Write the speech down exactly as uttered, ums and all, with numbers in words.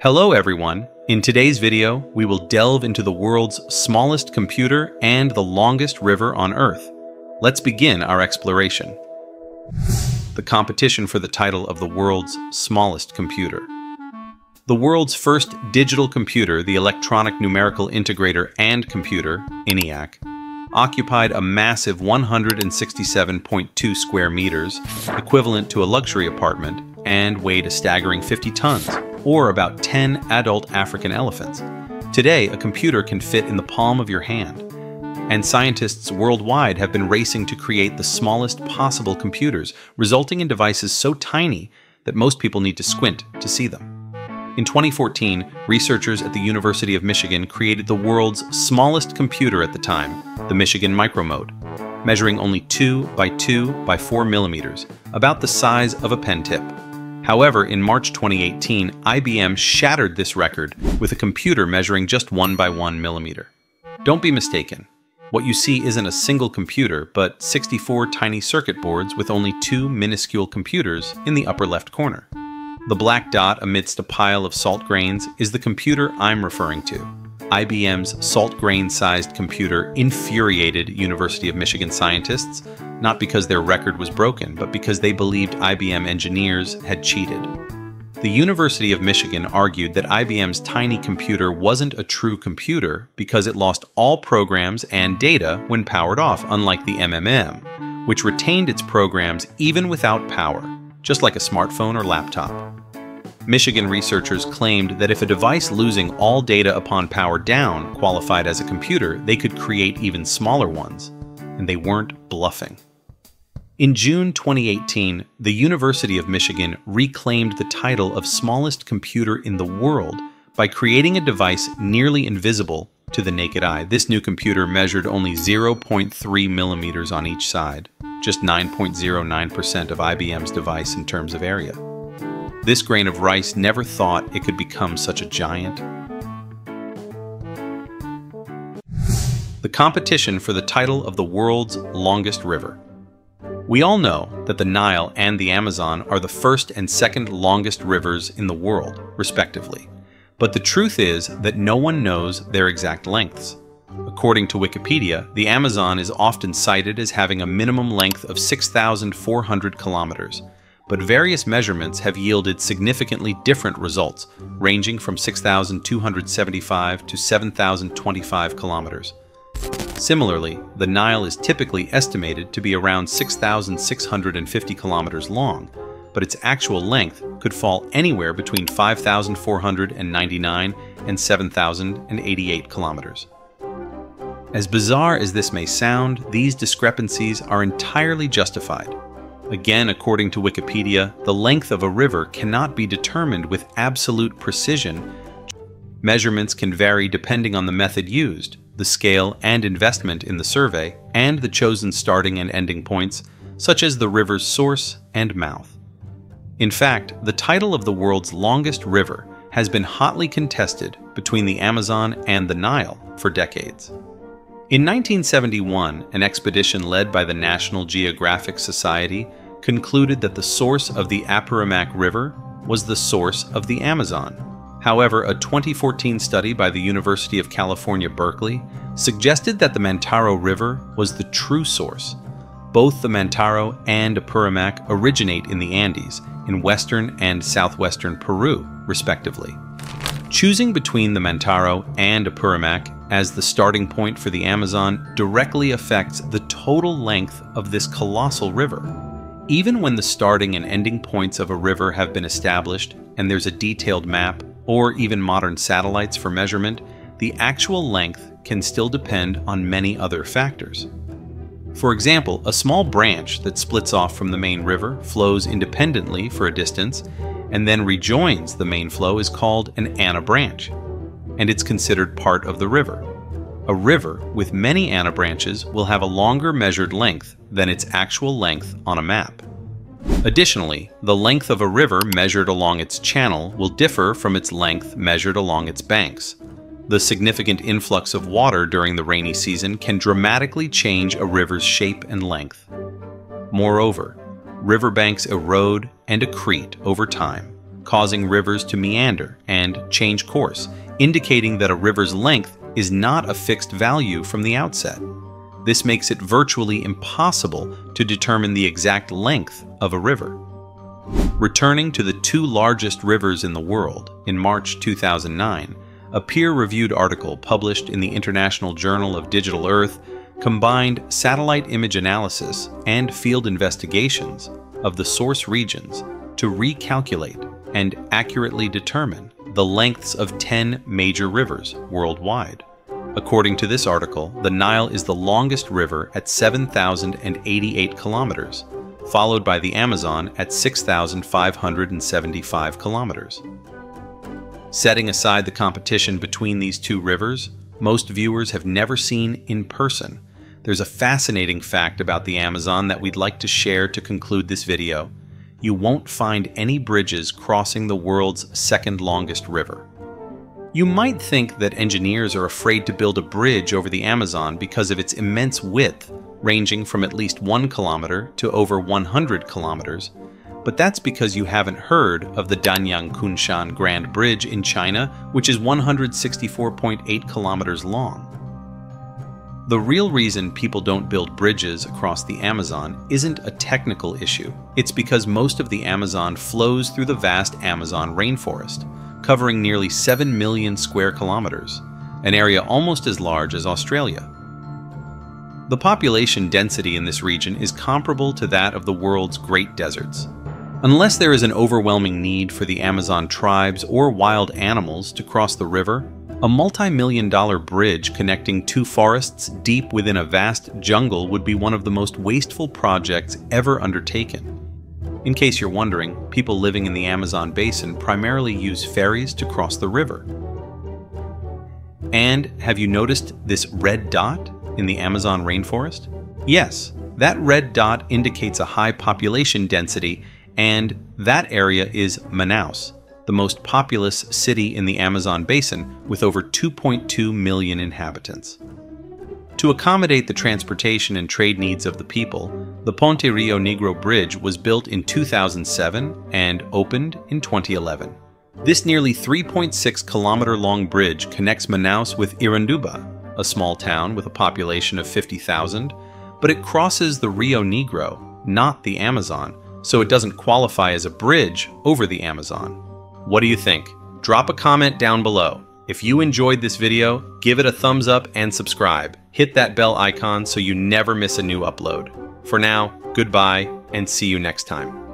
Hello everyone! In today's video, we will delve into the world's smallest computer and the longest river on Earth. Let's begin our exploration. The competition for the title of the world's smallest computer. The world's first digital computer, the Electronic Numerical Integrator and Computer, ENIAC, occupied a massive one hundred sixty-seven point two square meters, equivalent to a luxury apartment, and weighed a staggering fifty tons. Or about ten adult African elephants. Today, a computer can fit in the palm of your hand, and scientists worldwide have been racing to create the smallest possible computers, resulting in devices so tiny that most people need to squint to see them. In twenty fourteen, researchers at the University of Michigan created the world's smallest computer at the time, the Michigan Micro Mote, measuring only two by two by four millimeters, about the size of a pen tip. However, in March twenty eighteen, I B M shattered this record with a computer measuring just one by one millimeter. Don't be mistaken. What you see isn't a single computer, but sixty-four tiny circuit boards with only two minuscule computers in the upper left corner. The black dot amidst a pile of salt grains is the computer I'm referring to. I B M's salt grain-sized computer infuriated University of Michigan scientists, not because their record was broken, but because they believed I B M engineers had cheated. The University of Michigan argued that I B M's tiny computer wasn't a true computer because it lost all programs and data when powered off, unlike the M M M, which retained its programs even without power, just like a smartphone or laptop. Michigan researchers claimed that if a device losing all data upon power down qualified as a computer, they could create even smaller ones, and they weren't bluffing. In June twenty eighteen, the University of Michigan reclaimed the title of smallest computer in the world by creating a device nearly invisible to the naked eye. This new computer measured only zero point three millimeters on each side, just nine point zero nine percent of I B M's device in terms of area. This grain of rice never thought it could become such a giant. The competition for the title of the world's longest river. We all know that the Nile and the Amazon are the first and second longest rivers in the world, respectively. But the truth is that no one knows their exact lengths. According to Wikipedia, the Amazon is often cited as having a minimum length of six thousand four hundred kilometers. But various measurements have yielded significantly different results, ranging from six thousand two hundred seventy-five to seven thousand twenty-five kilometers. Similarly, the Nile is typically estimated to be around six thousand six hundred fifty kilometers long, but its actual length could fall anywhere between five thousand four hundred ninety-nine and seven thousand eighty-eight kilometers. As bizarre as this may sound, these discrepancies are entirely justified. Again, according to Wikipedia, the length of a river cannot be determined with absolute precision. Measurements can vary depending on the method used, the scale and investment in the survey, and the chosen starting and ending points, such as the river's source and mouth. In fact, the title of the world's longest river has been hotly contested between the Amazon and the Nile for decades. In nineteen seventy-one, an expedition led by the National Geographic Society concluded that the source of the Apurimac River was the source of the Amazon. However, a twenty fourteen study by the University of California, Berkeley suggested that the Mantaro River was the true source. Both the Mantaro and Apurimac originate in the Andes, in western and southwestern Peru, respectively. Choosing between the Mantaro and Apurimac as the starting point for the Amazon directly affects the total length of this colossal river. Even when the starting and ending points of a river have been established and there's a detailed map or even modern satellites for measurement, the actual length can still depend on many other factors. For example, a small branch that splits off from the main river flows independently for a distance and then rejoins the main flow is called an ana branch, and it's considered part of the river. A river with many ana branches will have a longer measured length than its actual length on a map. Additionally, the length of a river measured along its channel will differ from its length measured along its banks. The significant influx of water during the rainy season can dramatically change a river's shape and length. Moreover, riverbanks erode and accrete over time, causing rivers to meander and change course, indicating that a river's length is not a fixed value from the outset. This makes it virtually impossible to determine the exact length of a river. Returning to the two largest rivers in the world, in March two thousand nine, a peer-reviewed article published in the International Journal of Digital Earth combined satellite image analysis and field investigations of the source regions to recalculate and accurately determine the lengths of ten major rivers worldwide. According to this article, the Nile is the longest river at seven thousand eighty-eight kilometers, followed by the Amazon at six thousand five hundred seventy-five kilometers. Setting aside the competition between these two rivers, most viewers have never seen in person, there's a fascinating fact about the Amazon that we'd like to share to conclude this video. You won't find any bridges crossing the world's second longest river. You might think that engineers are afraid to build a bridge over the Amazon because of its immense width, ranging from at least one kilometer to over one hundred kilometers, but that's because you haven't heard of the Danyang-Kunshan Grand Bridge in China, which is one hundred sixty-four point eight kilometers long. The real reason people don't build bridges across the Amazon isn't a technical issue. It's because most of the Amazon flows through the vast Amazon rainforest, covering nearly seven million square kilometers, an area almost as large as Australia. The population density in this region is comparable to that of the world's great deserts. Unless there is an overwhelming need for the Amazon tribes or wild animals to cross the river, a multi-million dollar bridge connecting two forests deep within a vast jungle would be one of the most wasteful projects ever undertaken. In case you're wondering, people living in the Amazon basin primarily use ferries to cross the river. And have you noticed this red dot in the Amazon rainforest? Yes, that red dot indicates a high population density, and that area is Manaus, the most populous city in the Amazon basin with over two point two million inhabitants. To accommodate the transportation and trade needs of the people, the Ponte Rio Negro Bridge was built in two thousand seven and opened in twenty eleven. This nearly three point six kilometer long bridge connects Manaus with Irunduba, a small town with a population of fifty thousand, but it crosses the Rio Negro, not the Amazon, so it doesn't qualify as a bridge over the Amazon. What do you think? Drop a comment down below. If you enjoyed this video, give it a thumbs up and subscribe. Hit that bell icon so you never miss a new upload. For now, goodbye and see you next time.